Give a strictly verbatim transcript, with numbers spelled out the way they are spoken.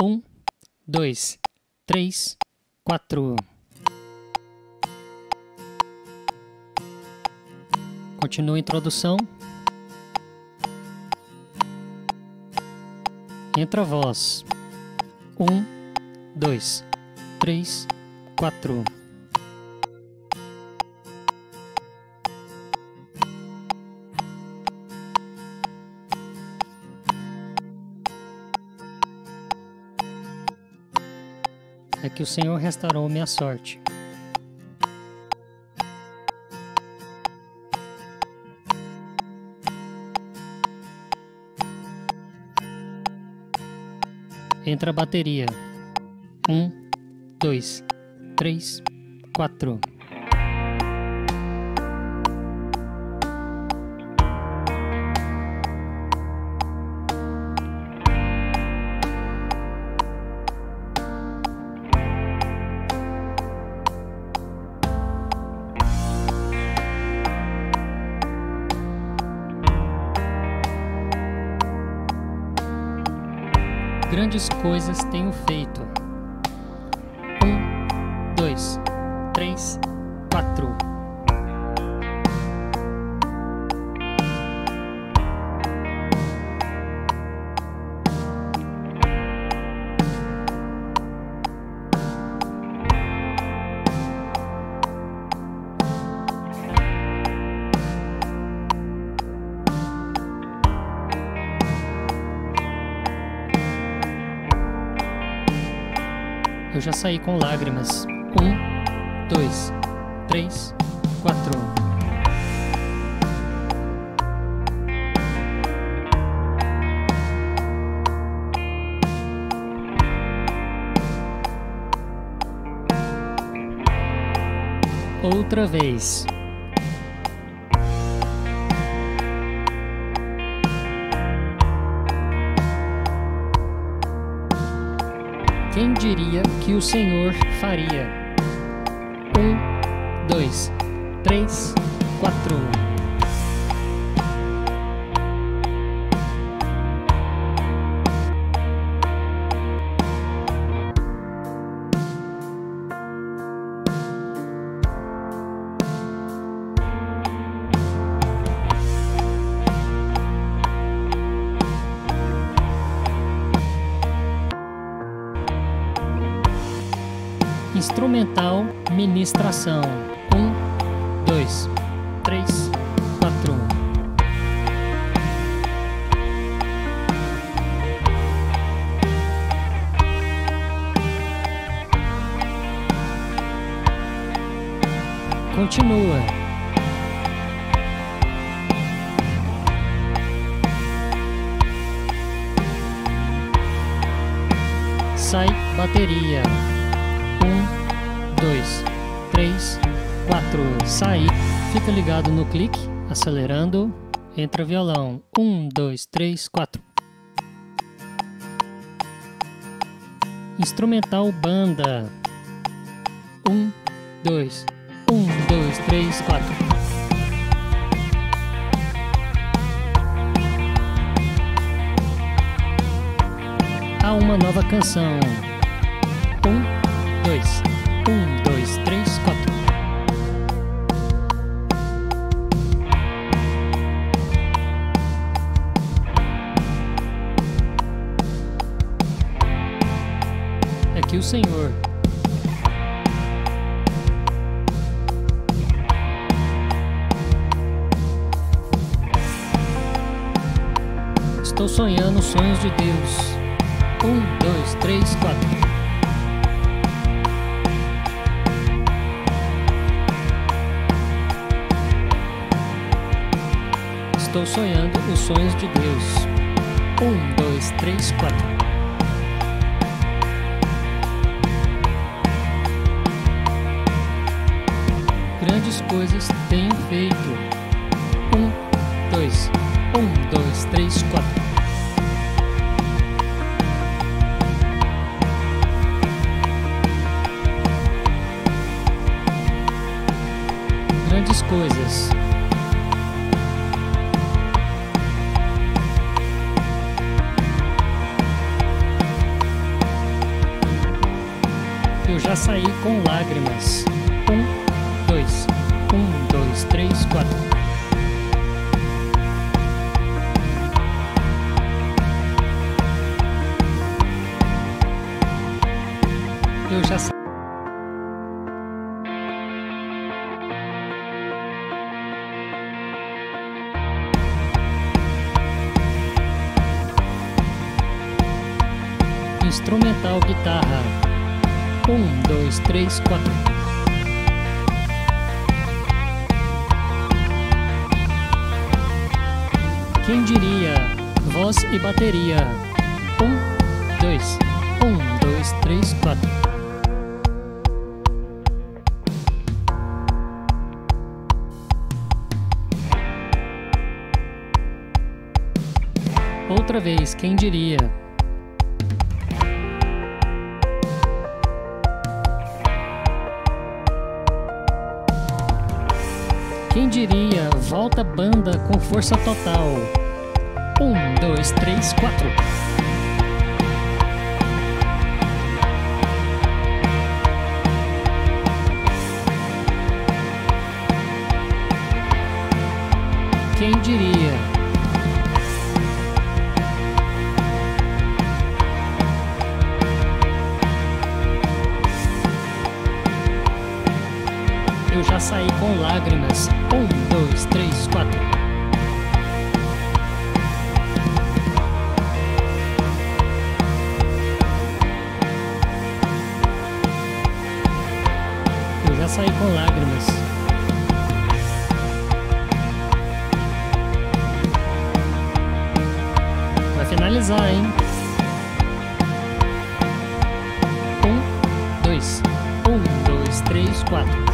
Um, dois, três, quatro. Continua a introdução. Entra a voz. Um, dois, três, quatro. É que o Senhor restaurou minha sorte. Entra a bateria. Um, dois, três, quatro. Grandes coisas tenho feito. Um, dois, três, quatro. Eu já saí com lágrimas. Um, dois, três, quatro. Outra vez. Quem diria que o Senhor faria? Um, dois, três, quatro. Instrumental, ministração. Um, dois, três, quatro. Continua. Sai bateria. Dois, três, quatro, saí. Fica ligado no clique, acelerando. Entra violão. Um, dois, três, quatro. Instrumental banda. Um, dois, um, dois, três, quatro. Há uma nova canção. Um, dois. Um, dois, três, quatro. É que o Senhor estou sonhando os sonhos de Deus. Um, dois, três, quatro. Estou sonhando os sonhos de Deus. Um, dois, três, quatro. Grandes coisas tenho feito. Um, dois, um, dois, três, quatro. Grandes coisas. Eu já saí com lágrimas. Um, dois, um, dois, três, quatro. Eu já saí. Instrumental guitarra. Um, dois, três, quatro. Quem diria? Voz e bateria. Um, dois, um, dois, três, quatro. Outra vez, quem diria? Quem diria, volta banda com força total. Um, dois, três, quatro. Quem diria? Eu já saí com lágrimas. Um, dois, três, quatro. Eu já saí com lágrimas. Vai finalizar, hein? Um, dois, um, dois, três, quatro.